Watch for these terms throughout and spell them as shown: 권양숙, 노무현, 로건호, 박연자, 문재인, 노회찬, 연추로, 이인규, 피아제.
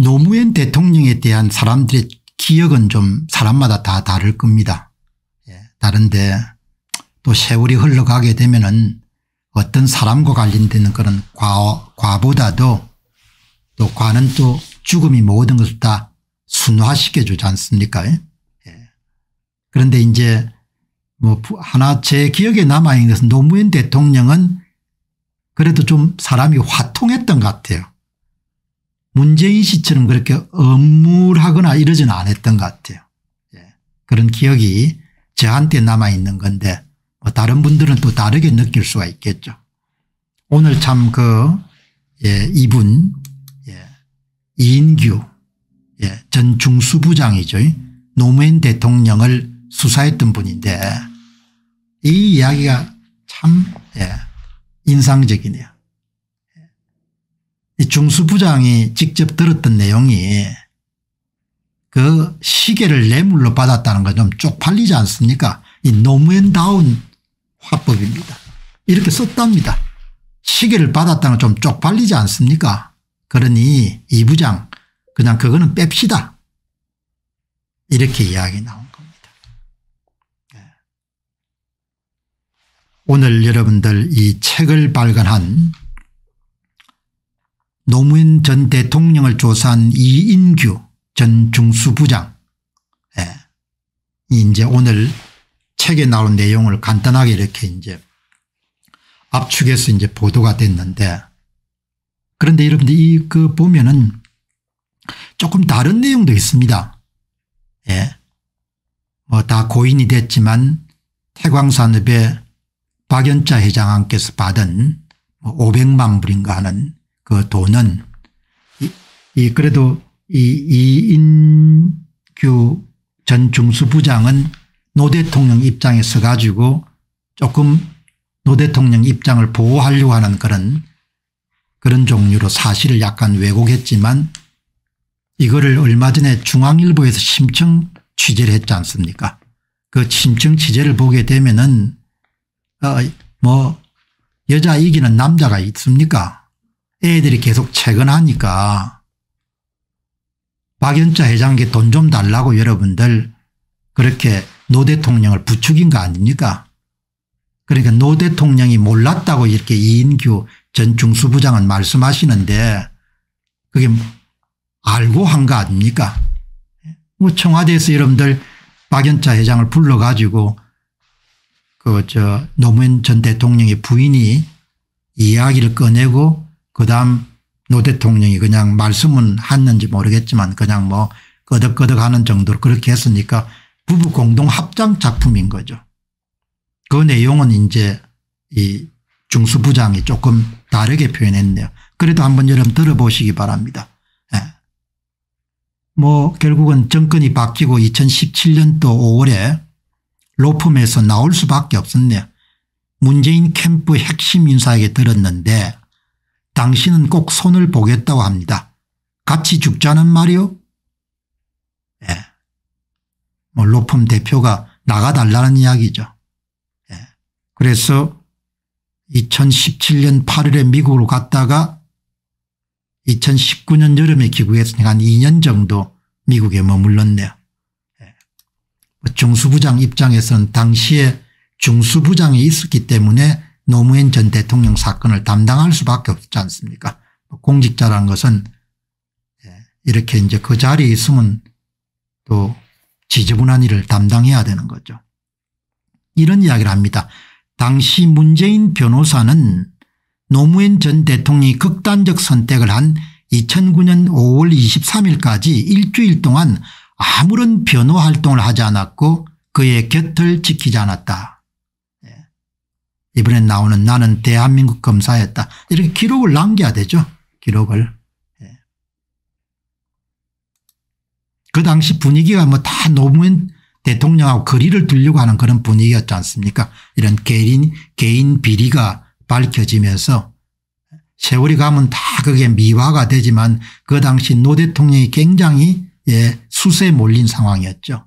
노무현 대통령에 대한 사람들의 기억은 좀 사람마다 다 다를 겁니다. 다른데 또 세월이 흘러가게 되면은 어떤 사람과 관련되는 그런 과보다도 또 과는 또 죽음이 모든 것을 다 순화시켜 주지 않습니까? 예. 그런데 이제 뭐 하나 제 기억에 남아있는 것은 노무현 대통령은 그래도 좀 사람이 화통했던 것 같아요. 문재인 씨처럼 그렇게 엄울하거나 이러지는 않았던 것 같아요. 예. 그런 기억이 저한테 남아있는 건데 뭐 다른 분들은 또 다르게 느낄 수가 있겠죠. 오늘 참 이분 이인규 전 중수부장이죠. 노무현 대통령을 수사했던 분인데 이 이야기가 참 인상적이네요. 이 중수부장이 직접 들었던 내용이 그 시계를 뇌물로 받았다는 건 좀 쪽팔리지 않습니까? 이 노무현다운 화법입니다. 이렇게 썼답니다. 시계를 받았다는 건 좀 쪽팔리지 않습니까? 그러니 이 부장 그냥 그거는 뺍시다. 이렇게 이야기 나온 겁니다. 오늘 여러분들 이 책을 발간한 노무현 전 대통령을 조사한 이인규 전 중수부장, 이제 오늘 책에 나온 내용을 간단하게 이렇게 이제 압축해서 이제 보도가 됐는데, 그런데 여러분들 그 보면은 조금 다른 내용도 있습니다. 뭐 다 고인이 됐지만 태광산업의 박연자 회장께서 받은 500만 불인가 하는 그 돈은 그래도 이인규 전 중수부장은 노 대통령 입장에 서가지고 조금 노 대통령 입장을 보호하려고 하는 그런 종류로 사실을 약간 왜곡했지만 이거를 얼마 전에 중앙일보에서 심층 취재를 했지 않습니까? 그 심층 취재를 보게 되면은 뭐 여자 이기는 남자가 있습니까? 애들이 계속 채근하니까 박연자 회장에게 돈 좀 달라고 여러분들 그렇게 노 대통령을 부추긴 거 아닙니까? 그러니까 노 대통령이 몰랐다고 이렇게 이인규 전 중수부장은 말씀하시는데 그게 알고 한 거 아닙니까? 뭐 청와대에서 여러분들 박연자 회장을 불러가지고 노무현 전 대통령의 부인이 이야기를 꺼내고 그다음 노 대통령이 그냥 말씀은 했는지 모르겠지만 그냥 뭐 끄덕끄덕 하는 정도로 그렇게 했으니까 부부 공동 합작 작품인 거죠. 그 내용은 이제 이 중수부장이 조금 다르게 표현했네요. 그래도 한번 여러분 들어보시기 바랍니다. 뭐 결국은 정권이 바뀌고 2017년도 5월에 로펌에서 나올 수밖에 없었네요. 문재인 캠프 핵심 인사에게 들었는데 당신은 꼭 손을 보겠다고 합니다. 같이 죽자는 말이요? 예. 뭐 로펌 대표가 나가달라는 이야기죠. 예. 그래서 2017년 8월에 미국으로 갔다가 2019년 여름에 귀국했으니까 한 2년 정도 미국에 머물렀네요. 예. 중수부장 입장에서는 당시에 중수부장이 있었기 때문에 노무현 전 대통령 사건을 담당할 수밖에 없지 않습니까? 공직자란 것은 이렇게 이제 그 자리에 있으면 또 지저분한 일을 담당해야 되는 거죠. 이런 이야기를 합니다. 당시 문재인 변호사는 노무현 전 대통령이 극단적 선택을 한 2009년 5월 23일까지 일주일 동안 아무런 변호 활동을 하지 않았고 그의 곁을 지키지 않았다. 이번에 나오는 나는 대한민국 검사였다. 이렇게 기록을 남겨야 되죠. 기록을. 그 당시 분위기가 뭐 다 노무현 대통령하고 거리를 두려고 하는 그런 분위기였지 않습니까? 이런 개인 비리가 밝혀지면서 세월이 가면 다 그게 미화가 되지만 그 당시 노 대통령이 굉장히 예, 수세에 몰린 상황이었죠.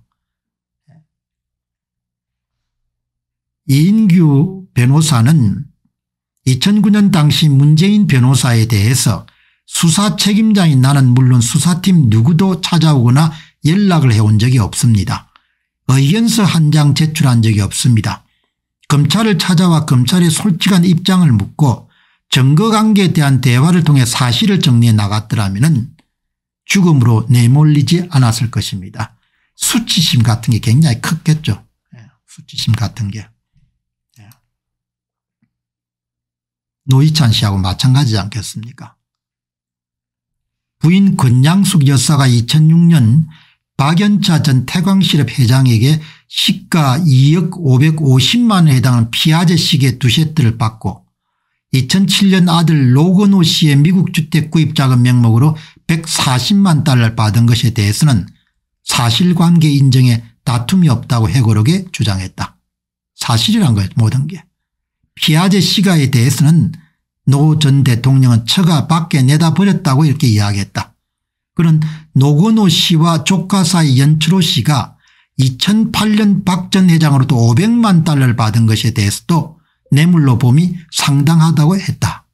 이인규 변호사는 2009년 당시 문재인 변호사에 대해서 수사 책임자인 나는 물론 수사팀 누구도 찾아오거나 연락을 해온 적이 없습니다. 의견서 한 장 제출한 적이 없습니다. 검찰을 찾아와 검찰의 솔직한 입장을 묻고 증거관계에 대한 대화를 통해 사실을 정리해 나갔더라면 죽음으로 내몰리지 않았을 것입니다. 수치심 같은 게 굉장히 컸겠죠. 수치심 같은 게. 노회찬 씨하고 마찬가지지 않겠습니까? 부인 권양숙 여사가 2006년 박연자 전 태광실업 회장에게 시가 2억 550만 원에 해당하는 피아제 시계 두 세트를 받고 2007년 아들 로건호 씨의 미국 주택 구입 자금 명목으로 140만 달러를 받은 것에 대해서는 사실관계 인정에 다툼이 없다고 해고록에 주장했다. 사실이란 거예요, 모든 게. 피아제 시가에 대해서는 노 전 대통령은 처가 밖에 내다버렸다고 이렇게 이야기했다. 그런 노건호 씨와 조카 사이 연추로 씨가 2008년 박 전 회장으로부터 500만 달러를 받은 것에 대해서도 뇌물로 봄이 상당하다고 했다.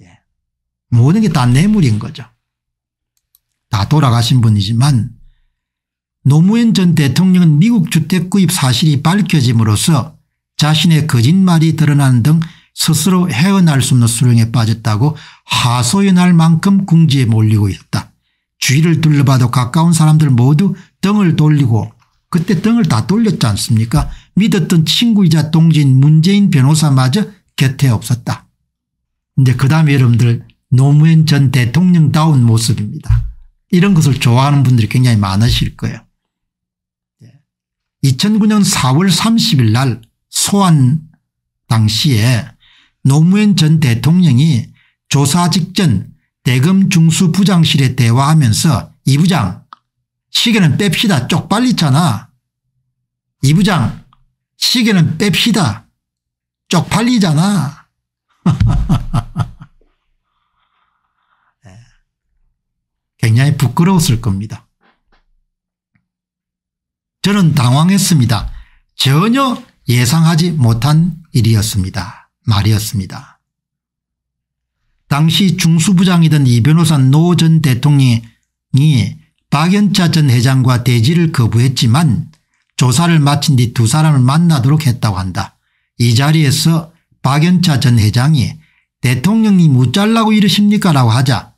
예. 모든 게 다 뇌물인 거죠. 다 돌아가신 분이지만 노무현 전 대통령은 미국 주택 구입 사실이 밝혀짐으로써 자신의 거짓말이 드러나는 등 스스로 헤어날 수 없는 수렁에 빠졌다고 하소연할 만큼 궁지에 몰리고 있었다. 주위를 둘러봐도 가까운 사람들 모두 등을 돌리고 그때 등을 다 돌렸지 않습니까? 믿었던 친구이자 동지인 문재인 변호사마저 곁에 없었다. 이제 그다음에 여러분들 노무현 전 대통령다운 모습입니다. 이런 것을 좋아하는 분들이 굉장히 많으실 거예요. 2009년 4월 30일 날 소환 당시에 노무현 전 대통령이 조사 직전 대검 중수부장실에 대화하면서 이 부장 시계는 뺍시다. 쪽팔리잖아. 이 부장 시계는 뺍시다. 쪽팔리잖아. 굉장히 부끄러웠을 겁니다. 저는 당황했습니다. 전혀 예상하지 못한 일이었습니다. 말이었습니다. 당시 중수부장이던 이 변호사는 노 전 대통령이 박연자 전 회장과 대지를 거부했지만 조사를 마친 뒤 두 사람을 만나도록 했다고 한다. 이 자리에서 박연자 전 회장이 대통령님 어쩌려고 이러십니까? 라고 하자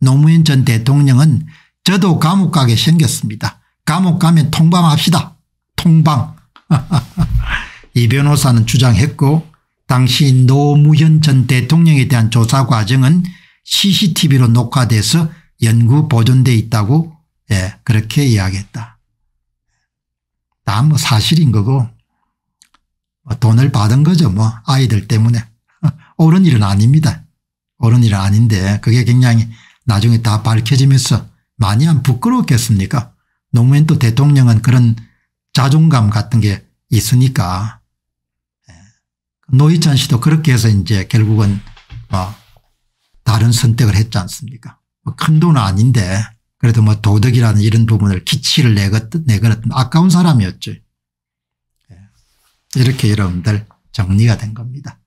노무현 전 대통령은 저도 감옥 가게 생겼습니다. 감옥 가면 통방합시다. 통방. 이 변호사는 주장했고 당시 노무현 전 대통령에 대한 조사 과정은 CCTV로 녹화돼서 연구 보존돼 있다고 예, 그렇게 이야기했다. 다 뭐 사실인 거고 돈을 받은 거죠. 뭐 아이들 때문에. 옳은 일은 아닙니다. 옳은 일은 아닌데 그게 굉장히 나중에 다 밝혀지면서 많이 안 부끄러웠겠습니까? 노무현 또 대통령은 그런 자존감 같은 게 있으니까. 노회찬 씨도 그렇게 해서 이제 결국은 뭐 다른 선택을 했지 않습니까? 뭐 큰 돈은 아닌데 그래도 뭐 도덕이라는 이런 부분을 기치를 내걸었던 아까운 사람이었죠. 이렇게 여러분들 정리가 된 겁니다.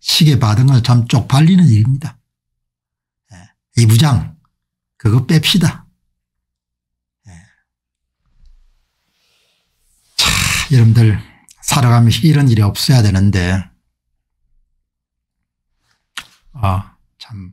시계 받은 건 참 쪽팔리는 일입니다. 이 부장 그거 뺍시다. 자, 여러분들 살아가면서 이런 일이 없어야 되는데 아 참.